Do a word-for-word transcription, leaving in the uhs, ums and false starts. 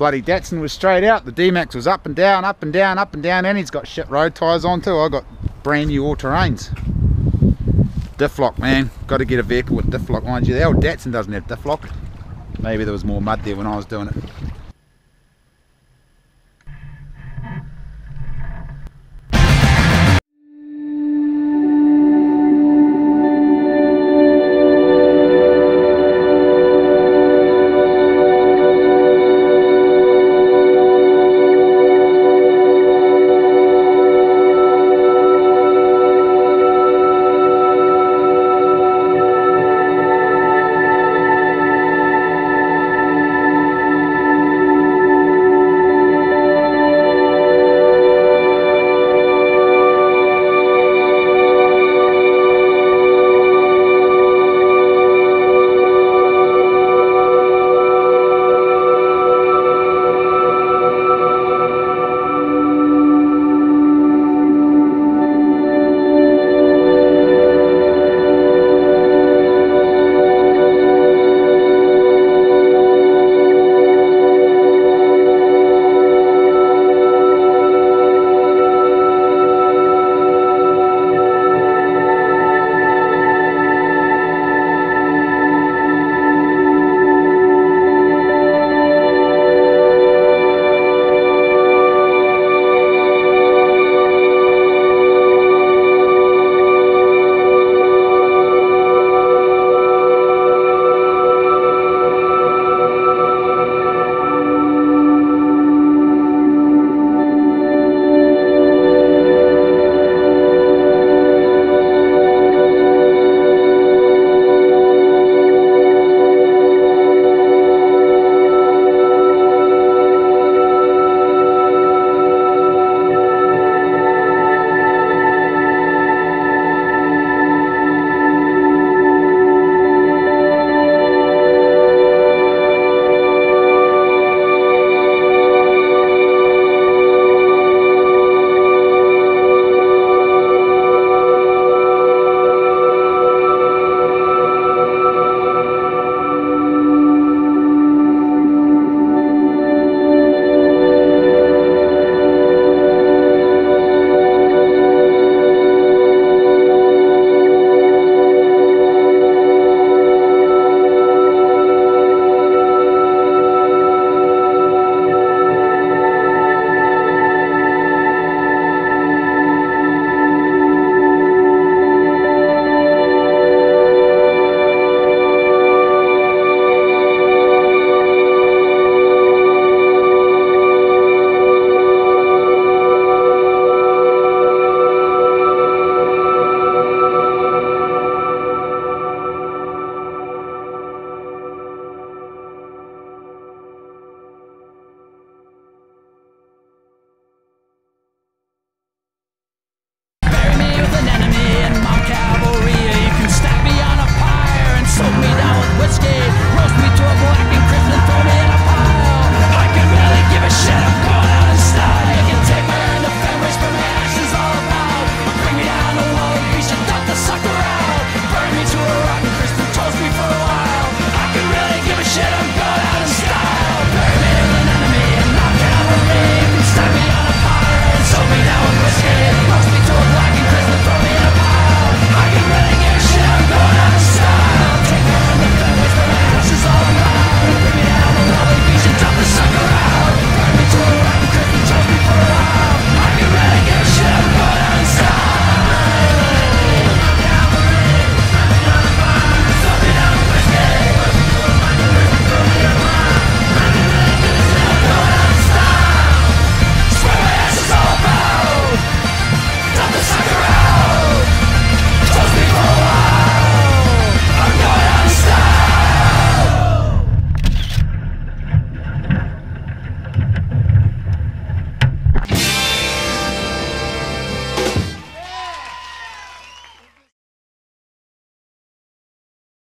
bloody Datsun was straight out, the D-Max was up and down, up and down, up and down, and he's got shit road tyres on too. I got brand new all-terrains. Diff lock, man. Got to get a vehicle with diff lock. Mind you, the old Datsun doesn't have diff lock. Maybe there was more mud there when I was doing it.